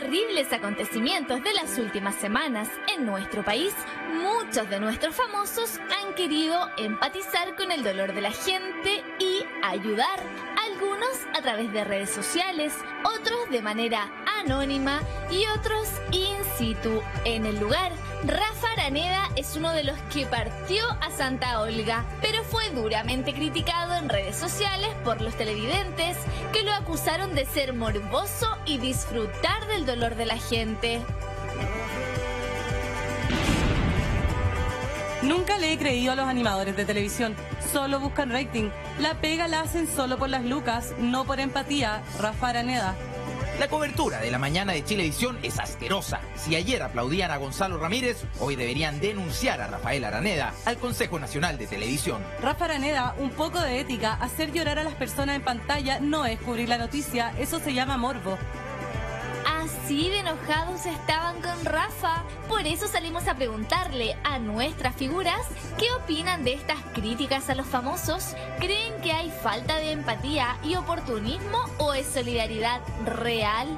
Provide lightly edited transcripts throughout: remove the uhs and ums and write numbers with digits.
terribles acontecimientos de las últimas semanas en nuestro país, muchos de nuestros famosos han querido empatizar con el dolor de la gente y ayudar. Algunos a través de redes sociales, otros de manera anónima y otros in situ en el lugar. Rafa Araneda es uno de los que partió a Santa Olga, pero fue duramente criticado en redes sociales por los televidentes que lo acusaron de ser morboso y disfrutar del dolor de la gente. Nunca le he creído a los animadores de televisión, solo buscan rating. La pega la hacen solo por las lucas, no por empatía. Rafa Araneda. La cobertura de la mañana de Chilevisión es asquerosa. Si ayer aplaudían a Gonzalo Ramírez, hoy deberían denunciar a Rafael Araneda al Consejo Nacional de Televisión. Rafa Araneda, un poco de ética. Hacer llorar a las personas en pantalla no es cubrir la noticia, eso se llama morbo. Así de enojados estaban con Rafa. Por eso salimos a preguntarle a nuestras figuras qué opinan de estas críticas a los famosos. ¿Creen que hay falta de empatía y oportunismo o es solidaridad real?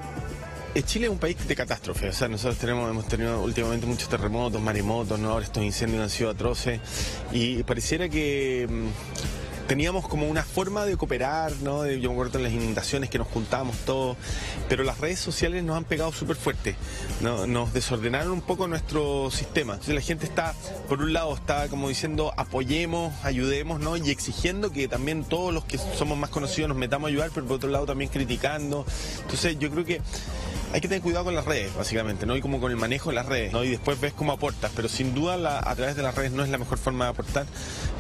Chile es un país de catástrofe, o sea, nosotros hemos tenido últimamente muchos terremotos, maremotos, ¿no? Ahora estos incendios han sido atroces y pareciera que teníamos como una forma de cooperar, ¿no? Yo me acuerdo en las inundaciones que nos juntábamos todos, pero las redes sociales nos han pegado súper fuerte, ¿no? Nos desordenaron un poco nuestro sistema. Entonces la gente está, por un lado, está como diciendo apoyemos, ayudemos, ¿no? Y exigiendo que también todos los que somos más conocidos nos metamos a ayudar, pero por otro lado también criticando. Entonces yo creo que hay que tener cuidado con las redes, básicamente, ¿no? Y como con el manejo de las redes, ¿no? Y después ves cómo aportas, pero sin duda a través de las redes no es la mejor forma de aportar.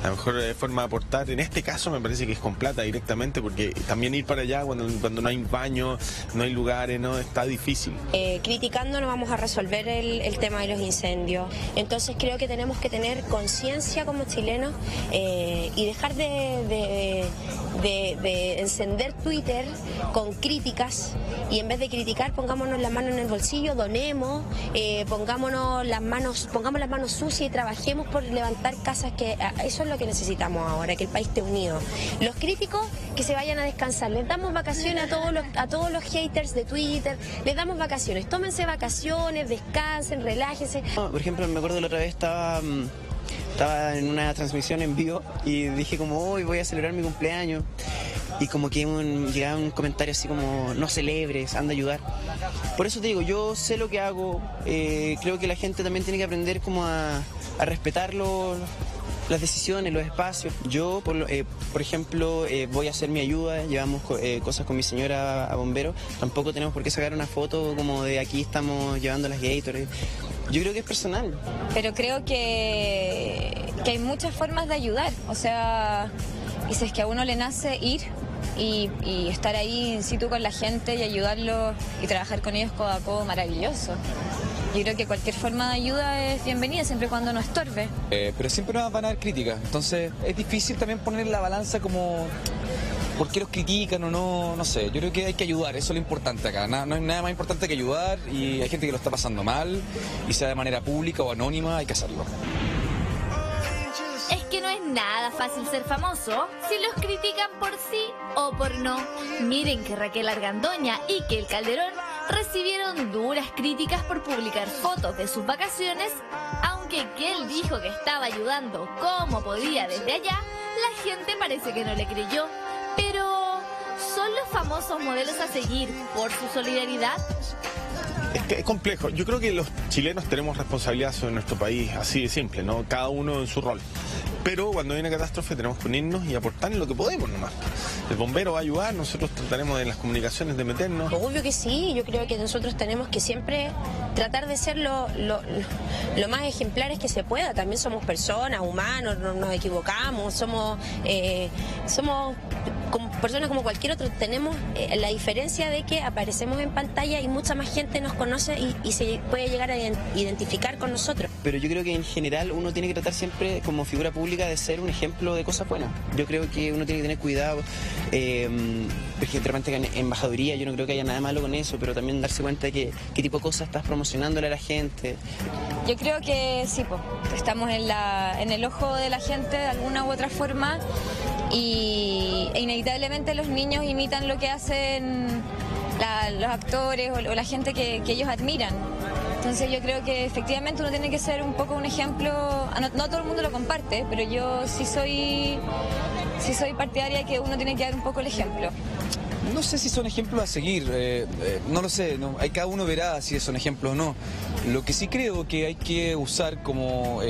La mejor forma de aportar en este caso me parece que es con plata directamente, porque también ir para allá cuando no hay baño, no hay lugares, no, está difícil. Criticando no vamos a resolver el tema de los incendios. Entonces creo que tenemos que tener conciencia como chilenos y dejar de encender Twitter con críticas y en vez de criticar pongámonos las manos en el bolsillo, donemos, pongamos las manos sucias y trabajemos por levantar casas, que eso es lo que necesitamos ahora, que el país esté unido. Los críticos que se vayan a descansar, les damos vacaciones a todos los haters de Twitter, les damos vacaciones, tómense vacaciones, descansen, relájense. Por ejemplo, me acuerdo la otra vez estaba en una transmisión en vivo y dije como hoy voy a celebrar mi cumpleaños y como que llegaba un comentario así como no celebres, anda a ayudar. Por eso te digo, yo sé lo que hago, creo que la gente también tiene que aprender como a respetarlo, las decisiones, los espacios. Yo, por ejemplo, voy a hacer mi ayuda, llevamos cosas con mi señora a bomberos, tampoco tenemos por qué sacar una foto como de aquí estamos llevando las Gatorade. Yo creo que es personal. Pero creo que hay muchas formas de ayudar, o sea, y si es que a uno le nace ir y estar ahí in situ con la gente y ayudarlos y trabajar con ellos codo a codo, maravilloso. Yo creo que cualquier forma de ayuda es bienvenida, siempre y cuando no estorbe. Pero siempre nos van a dar críticas, entonces es difícil también poner la balanza como por qué los critican o no, no sé. Yo creo que hay que ayudar, eso es lo importante acá. No hay nada más importante que ayudar y hay gente que lo está pasando mal y sea de manera pública o anónima, hay que hacerlo. Es que no es nada fácil ser famoso si los critican por sí o por no. Miren que Raquel Argandoña y que El Calderón recibieron duras críticas por publicar fotos de sus vacaciones, aunque que él dijo que estaba ayudando como podía desde allá, la gente parece que no le creyó. Pero ¿son los famosos modelos a seguir por su solidaridad? Es complejo. Yo creo que los chilenos tenemos responsabilidad sobre nuestro país, así de simple, ¿no? Cada uno en su rol. Pero cuando hay una catástrofe tenemos que unirnos y aportar en lo que podemos nomás. El bombero va a ayudar, nosotros trataremos en las comunicaciones de meternos. Obvio que sí, yo creo que nosotros tenemos que siempre tratar de ser lo más ejemplares que se pueda. También somos personas, humanos, nos equivocamos, somos como personas como cualquier otro. Tenemos la diferencia de que aparecemos en pantalla y mucha más gente nos conoce y se puede llegar a identificar con nosotros. Pero yo creo que en general uno tiene que tratar siempre como figura pública de ser un ejemplo de cosas buenas. Yo creo que uno tiene que tener cuidado, porque de repente embajaduría, yo no creo que haya nada malo con eso, pero también darse cuenta de qué tipo de cosas estás promocionándole a la gente. Yo creo que sí, estamos en el ojo de la gente de alguna u otra forma y inevitablemente los niños imitan lo que hacen los actores o la gente que ellos admiran. Entonces yo creo que efectivamente uno tiene que ser un poco un ejemplo, no todo el mundo lo comparte, pero yo sí soy partidaria que uno tiene que dar un poco el ejemplo. No sé si son ejemplos a seguir, no lo sé, cada uno verá si son ejemplos o no. Lo que sí creo que hay que usar como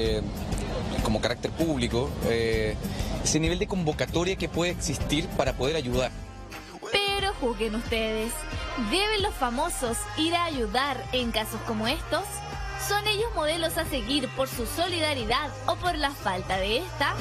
carácter público ese nivel de convocatoria que puede existir para poder ayudar. Pero juzguen ustedes. ¿Deben los famosos ir a ayudar en casos como estos? ¿Son ellos modelos a seguir por su solidaridad o por la falta de esta?